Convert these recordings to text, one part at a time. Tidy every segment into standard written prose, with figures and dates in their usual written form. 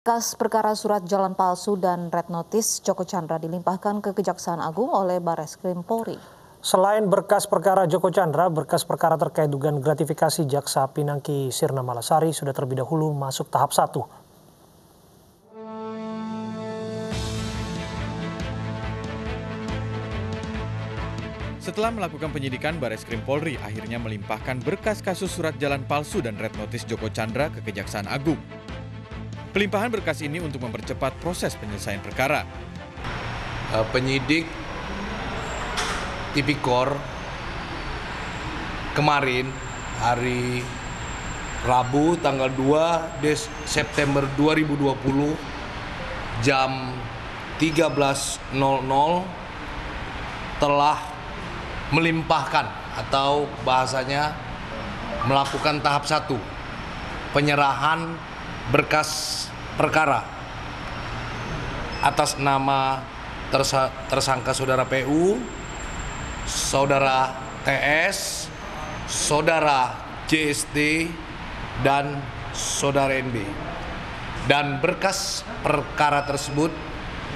Berkas perkara surat jalan palsu dan red notice Joko Tjandra dilimpahkan ke Kejaksaan Agung oleh Bareskrim Polri. Selain berkas perkara Joko Tjandra, berkas perkara terkait dugaan gratifikasi Jaksa Pinangki Sirna Malasari sudah terlebih dahulu masuk tahap 1. Setelah melakukan penyidikan, Bareskrim Polri akhirnya melimpahkan berkas kasus surat jalan palsu dan red notice Joko Tjandra ke Kejaksaan Agung. Pelimpahan berkas ini untuk mempercepat proses penyelesaian perkara. Penyidik IPKOR kemarin hari Rabu tanggal 2 September 2020 jam 13.00 telah melimpahkan atau bahasanya melakukan tahap 1 penyerahan berkas perkara atas nama tersangka saudara PU, saudara TS, saudara JST, dan saudara NB. Dan berkas perkara tersebut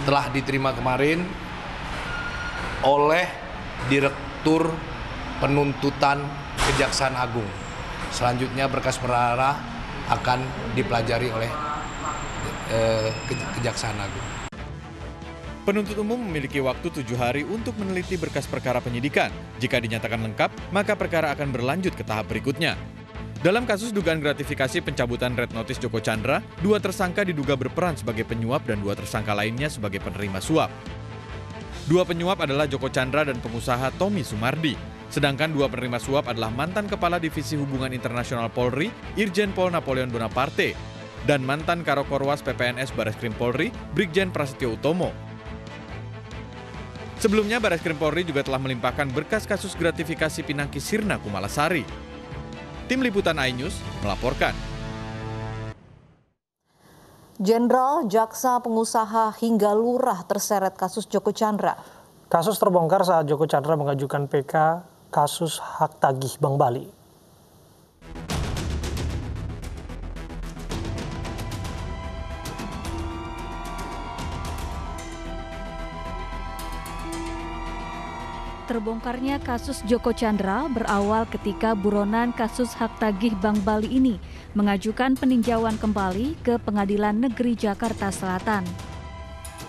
telah diterima kemarin oleh Direktur Penuntutan Kejaksaan Agung. Selanjutnya berkas perkara akan dipelajari oleh Kejaksaan Agung. Penuntut umum memiliki waktu 7 hari untuk meneliti berkas perkara penyidikan. Jika dinyatakan lengkap, maka perkara akan berlanjut ke tahap berikutnya. Dalam kasus dugaan gratifikasi pencabutan red notice Joko Tjandra, 2 tersangka diduga berperan sebagai penyuap dan 2 tersangka lainnya sebagai penerima suap. 2 penyuap adalah Joko Tjandra dan pengusaha Tommy Sumardi. Sedangkan 2 penerima suap adalah mantan Kepala Divisi Hubungan Internasional Polri, Irjen Pol Napoleon Bonaparte, dan mantan Karokorwas PPNS Bareskrim Polri, Brigjen Prasetyo Utomo. Sebelumnya, Bareskrim Polri juga telah melimpahkan berkas kasus gratifikasi Pinangki Sirna Malasari. Tim Liputan iNews melaporkan. Jenderal, jaksa, pengusaha, hingga lurah terseret kasus Joko Tjandra. Kasus terbongkar saat Joko Tjandra mengajukan PK kasus hak tagih Bank Bali. Terbongkarnya kasus Joko Tjandra berawal ketika buronan kasus hak tagih Bank Bali ini mengajukan peninjauan kembali ke Pengadilan Negeri Jakarta Selatan.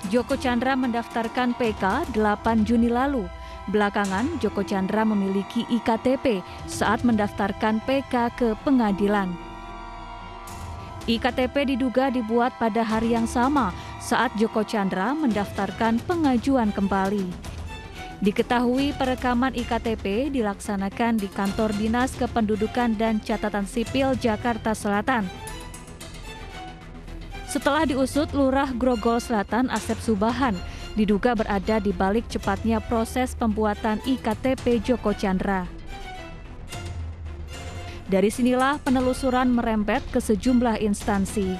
Joko Tjandra mendaftarkan PK 8 Juni lalu. Belakangan, Joko Tjandra memiliki IKTP saat mendaftarkan PK ke pengadilan. IKTP diduga dibuat pada hari yang sama saat Joko Tjandra mendaftarkan pengajuan kembali. Diketahui perekaman IKTP dilaksanakan di kantor Dinas Kependudukan dan Catatan Sipil Jakarta Selatan. Setelah diusut, Lurah Grogol Selatan Asep Subahan diduga berada di balik cepatnya proses pembuatan IKTP Joko Tjandra. Dari sinilah penelusuran merembet ke sejumlah instansi.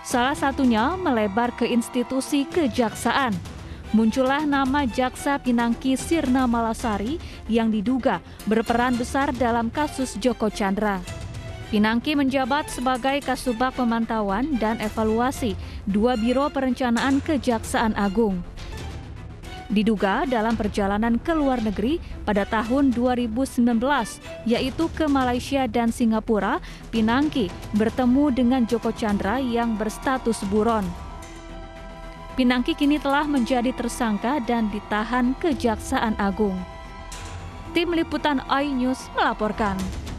Salah satunya melebar ke institusi kejaksaan. Muncullah nama Jaksa Pinangki Sirna Malasari yang diduga berperan besar dalam kasus Joko Tjandra. Pinangki menjabat sebagai Kasubag Pemantauan dan Evaluasi 2 Biro Perencanaan Kejaksaan Agung. Diduga dalam perjalanan ke luar negeri pada tahun 2019, yaitu ke Malaysia dan Singapura, Pinangki bertemu dengan Joko Tjandra yang berstatus buron. Pinangki kini telah menjadi tersangka dan ditahan Kejaksaan Agung. Tim Liputan iNews melaporkan.